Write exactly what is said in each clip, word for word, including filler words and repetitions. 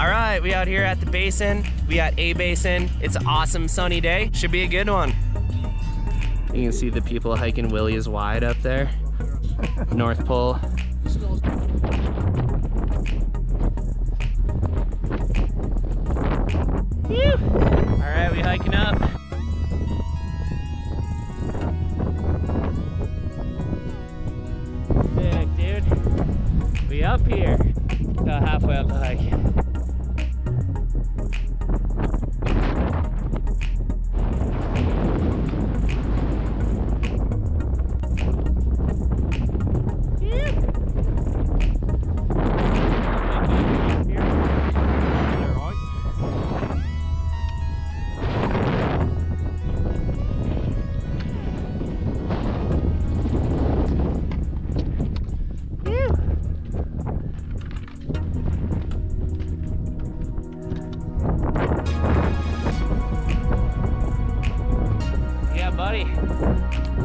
All right, we out here at the basin. We at a basin. It's an awesome sunny day. Should be a good one. You can see the people hiking Willy's Wide up there. North Pole. All right, we hiking up. Sick, dude. We up here. About halfway up the hike.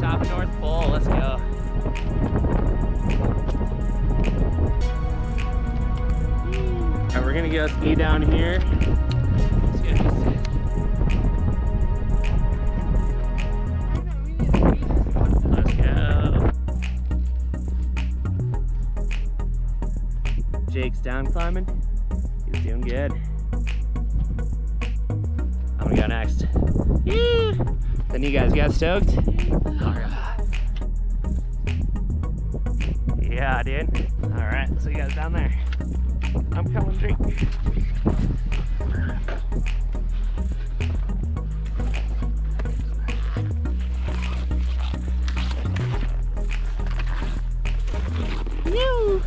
Top of North Pole, let's go. Alright, we're gonna go ski down here. Let's get it. Let's go. Jake's down climbing. He's doing good. I'm gonna go next. Yeah. Then you guys got stoked? Alright. Yeah, dude. Alright, so you guys down there. I'm coming through. Woo!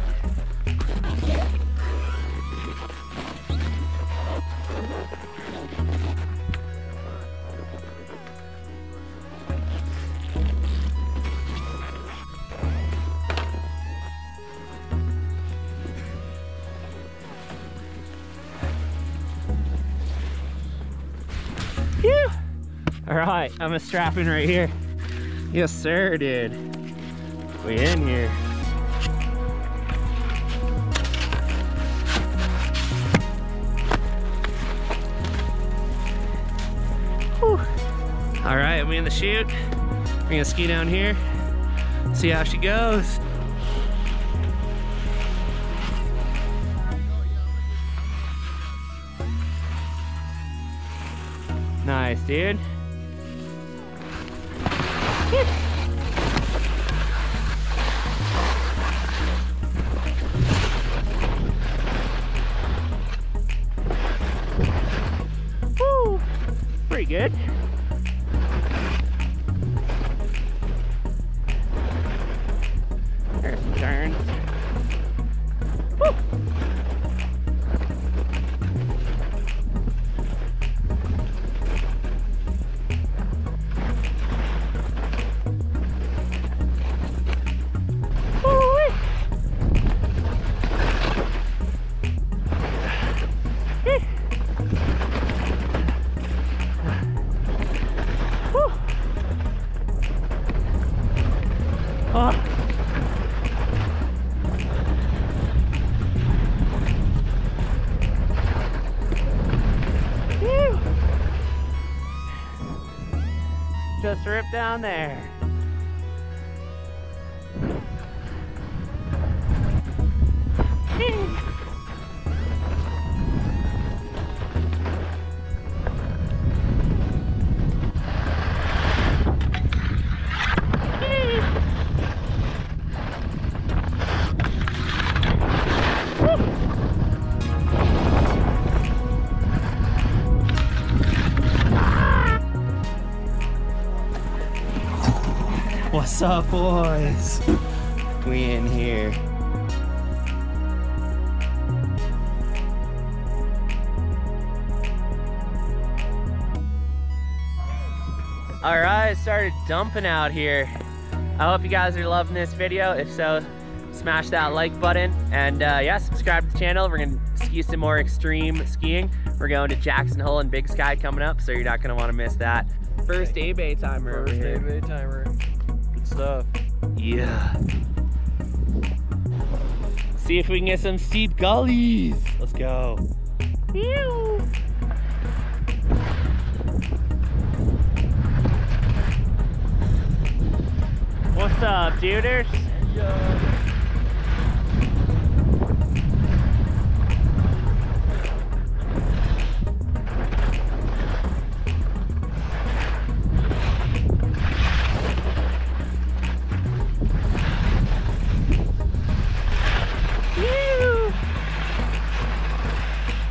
All right, I'm a strapping right here. Yes, sir, dude. We in here. Whew. All right, we in the chute. We're gonna ski down here, see how she goes. Nice, dude. Woo! Pretty good. There's some turns. Woo! Oh. Whew. Just ripped down there. What's up, boys? We in here. All right, started dumping out here. I hope you guys are loving this video. If so, smash that like button. And uh, yeah, subscribe to the channel. We're gonna ski some more extreme skiing. We're going to Jackson Hole and Big Sky coming up, so you're not gonna wanna miss that. First A-Bay timer. First A-Bay timer. Stuff. Yeah. See if we can get some steep gullies. Let's go. Ew. What's up, duders? Yo.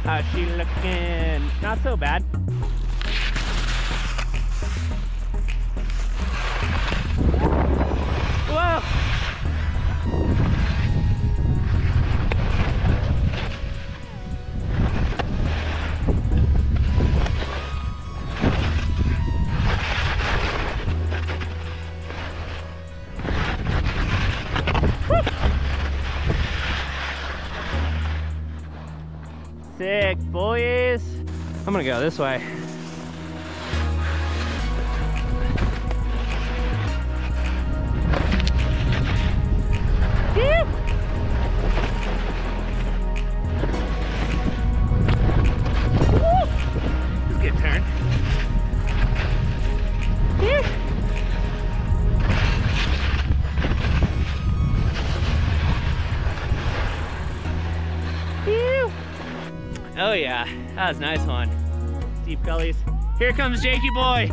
How's she looking? Not so bad. Whoa! Sick, boys. I'm gonna go this way. Woo! Woo! This is a good turn. Woo! Oh yeah, that was a nice one. Steep gullies. Here comes Jakey boy.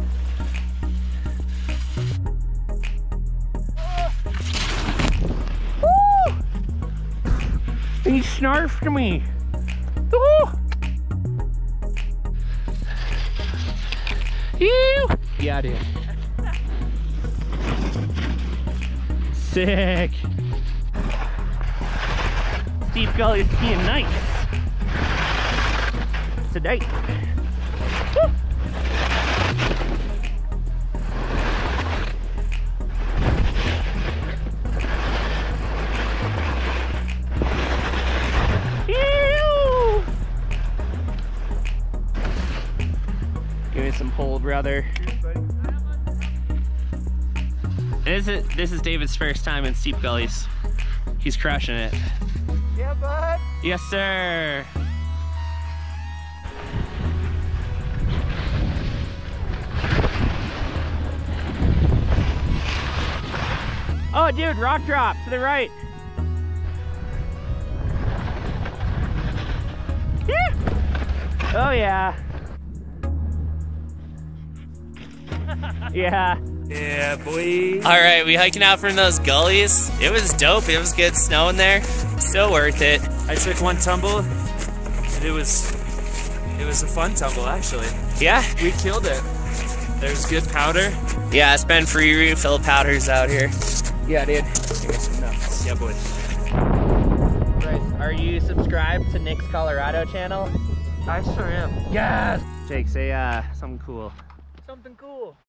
Woo! He snarfed me. Woo! You! Yeah, dude. Sick. Steep gullies being nice. Today. Woo. Ew. Give me some pull, brother. This is this is David's first time in steep gullies. He's crushing it. Yeah, bud. Yes, sir. Oh, dude, rock drop to the right. Yeah. Oh, yeah. Yeah. Yeah, boy. All right, we hiking out from those gullies. It was dope. It was good snow in there. So worth it. I took one tumble, and it was, it was a fun tumble, actually. Yeah? We killed it. There's good powder. Yeah, it's been free refill powders out here. Yeah, dude. Yeah, boy. Bryce, are you subscribed to Nick's Colorado Channel? I sure am. Yes! Jake, say uh, something cool. Something cool.